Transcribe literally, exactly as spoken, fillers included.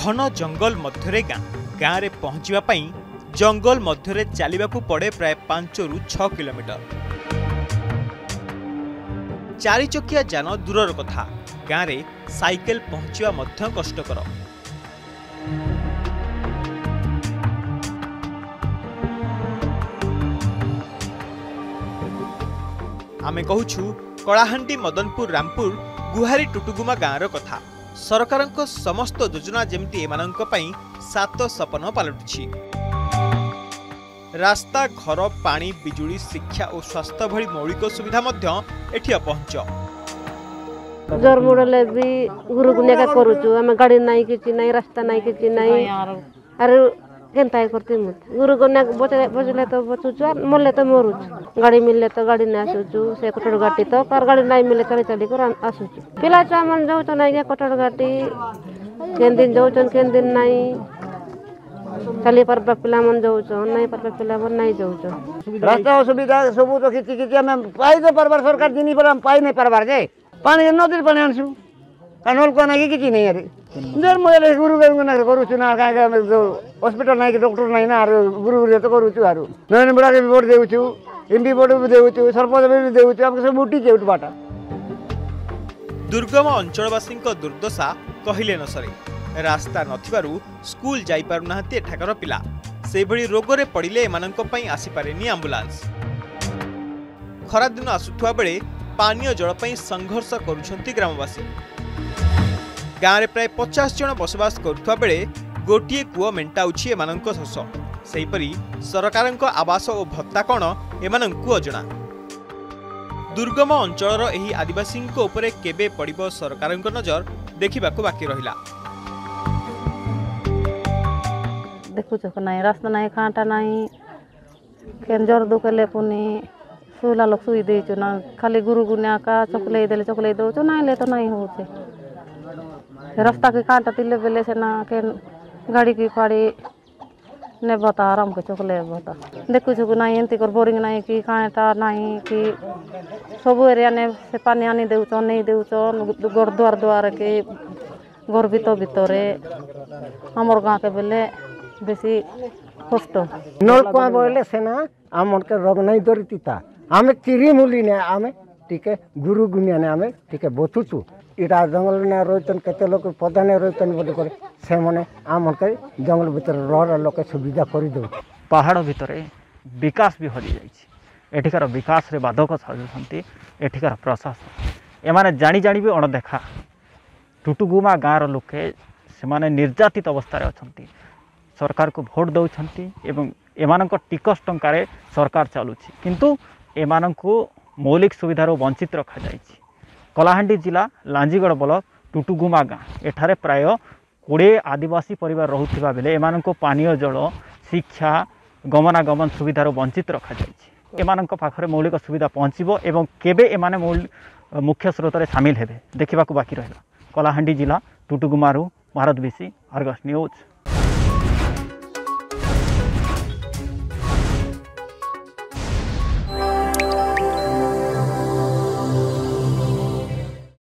घन जंगल मध्य गाँ गाँव में पहुँचापी जंगल मध्य चलवाक पड़े प्राय पांच रु छ किलोमीटर। चारि चकिया जान दूरर कथा गाँव में साइकेल पहुँचवा मध्य कष्टकर। आमे कहूँ कलाहांडी मदनपुर रामपुर गुहारी टुटुगुमा गाँवर कथा। सरकारंको समस्त योजना जेमती एमानंको पाई सात सपन पलटुछि। रास्ता, घर, पानी, बिजुली, शिक्षा और स्वास्थ्य भली मौलिक सुविधा मध्य एठी अपहुंच। जोर मोडले भी गुरुगुनिया का करूछु हम। गाड़ी नाही किछि नाही, रास्ता नाही किछि नाही। अरे केनताय करते मत गुरुगुनिया बचले बचले तो बचुछु, मोले तो मरुछु। गाड़ी मिलले तो गाड़ी नै आसुछु, से कोटड़ गाटी तो कार गाड़ी नै मिलले चली चली कर आसुछु। पिला चा मन जाउ तो नै के कोटड़ गाटी केन दिन जाउ तो केन दिन नै चली पर पिला मन जाउ तो नै पर पिला मन नै जाउ तो रास्ता सुविधा सब तो किछि किछि हम पाई तो परबार सरकार दिनी पर हम पाई नै परबार जे पानी नदी पानी आनसु कानोल को नै किछि नै। अरे जर मोले गुरु गंगना करूछु ना का का जो हॉस्पिटल नहीं डॉक्टर नहीं ना गुरु गुरु तो करूछु। आरो नयन बड़ा के बोर्ड देउछु, एमबी बोर्ड भी देउछु, सरपंच भी देउछु, हमके सब बूटी के उठ बाटा। दुर्गम अंचलवासी को दुर्दशा कहिले न सरे। रास्ता नथिबारु स्कूल जाई पारु नाहते ठाकर पिला। से भली रोग रे पडिले एमानन को पई आसी पारेनी एम्बुलेंस। खरा दिन आसुथुवा बेले पानी जल पई संघर्ष करूछंती ग्रामवासी। गाँव में प्राय पचास जन बसवास करुथुवा बेले गोटे कूओ मेटाऊँगी एम शोष। से सरकार आवास और भत्ता कौन एम अजा। दुर्गम अंचल यही आदिवासी केबे पड़िबो सरकार नजर देखा बाकी रहा। देखु ना रास्ता ना खाँटा ना जर दुखले पुनी सुला लोग सुई दे ना खाली गुरुगुनिया का चकलई दे चकलई दौच ना ले तो नहीं हो रास्ता के कांटा तिले बेले से ना के गाड़ी की फाड़ी ने बता आराम के चकले बता। देखु छुक ना एंती कर बोरिंग ना कि कांटा ना कि सब एरिया ने से पानी आनी देउछ नहीं देउछ। घर द्वार द्वार के घर भीतर भीतर हमर गाँव के बेले बेसी कष्ट। नलकुआ बोले से ना आम के रोग नहीं धरतीता। आम चिरी मूली ने आम टीके गुरु गुनिया ने आम टीके बचुचु। इटा जंगल ना रोचन केते लोग पौधा ने रोचन बोली कर से मने आम के जंगल भीतर रह लोग सुविधा कर दो। पहाड़ भीतर विकास भी हरि जाइए। एठिकार विकास रे बाधक साजुंती एठिकार प्रशासन। एमाने जानी जानी भी अणदेखा टुटुगुमा गाँवर लोके से माने निर्यातित अवस्था रे अछंती। सरकार को भोट दउछंती एवं एमानंको टिकस टंकारे सरकार चलुछि, किंतु एमानंको मौलिक सुविधारो वंचित रखा जाइए। कलाहांडी जिला लांजीगढ़ ब्लॉक टुटुगुमा गाँव एठारे प्राय कोड़े आदिवासी परिवार रहुथिबा बेले एमानंको पानीय जल, शिक्षा, गमनागमन सुविधार वंचित रखा जाइए। एमानंको पाखरे मौलिक सुविधा पहुँचीबो एवं केबे एमाने मूल मुख्य स्रोत रे सामिल हेबे देखिबाकू बाकी रहिला। कलाहांडी जिला टुटुगुमारू भारत बीसी आर्गस न्यूज।